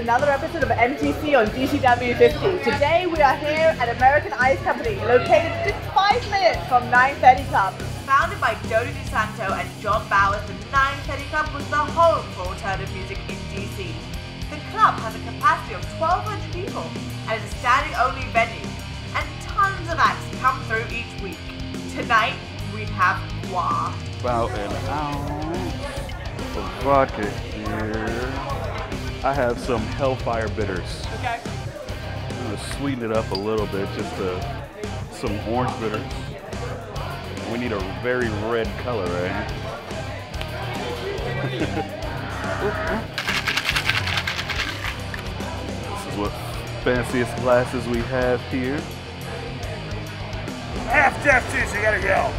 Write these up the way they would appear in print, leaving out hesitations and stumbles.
another episode of MTC on DCW 50. Today we are here at American Ice Company, located just 5 minutes from 930 Club. Founded by Jody DeSanto and John Bowers, the 930 Club was the home for alternative music in DC. The club has a capacity of 1,200 people and is a standing-only venue, and tons of acts come through each week. Tonight we have GWAR. About an hour. Some vodka here. I have some Hellfire Bitters. Okay. I'm going to sweeten it up a little bit, just some orange bitters. We need a very red color, right? This is what fanciest glasses we have here. Half deaf too, so you gotta yell.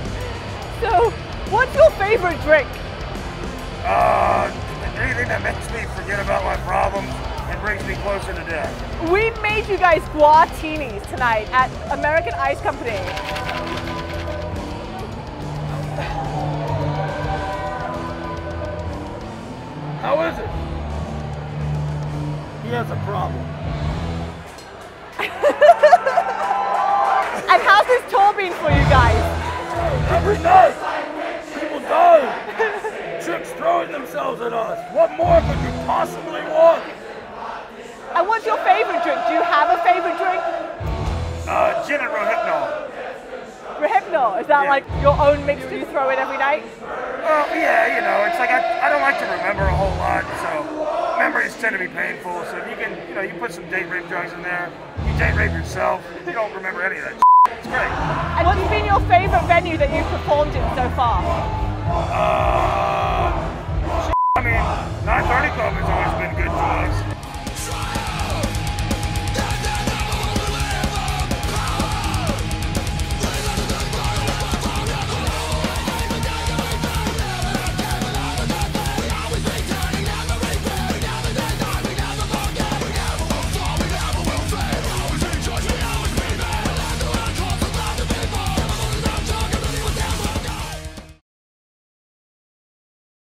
So, what's your favorite drink? Anything that makes me forget about my problems and brings me closer to death. We made you guys GWARtinis tonight at American Ice Company. How is it? He has a problem. And how's this tour been for you guys? Every night, people die. Chicks throwing themselves at us. What more could you possibly want? And what's your favorite drink? Do you have a favorite drink? Gin and Rohypnol. Rohypnol? Is that like your own mix that you throw in every night? Well, yeah, you know, it's like I don't like to remember a whole lot, so memories tend to be painful. So if you can, you know, you put some date rape drugs in there, you date rape yourself, you don't remember any of that. It's great. And what's been your favorite venue that you've performed in so far? I mean, 930 Club is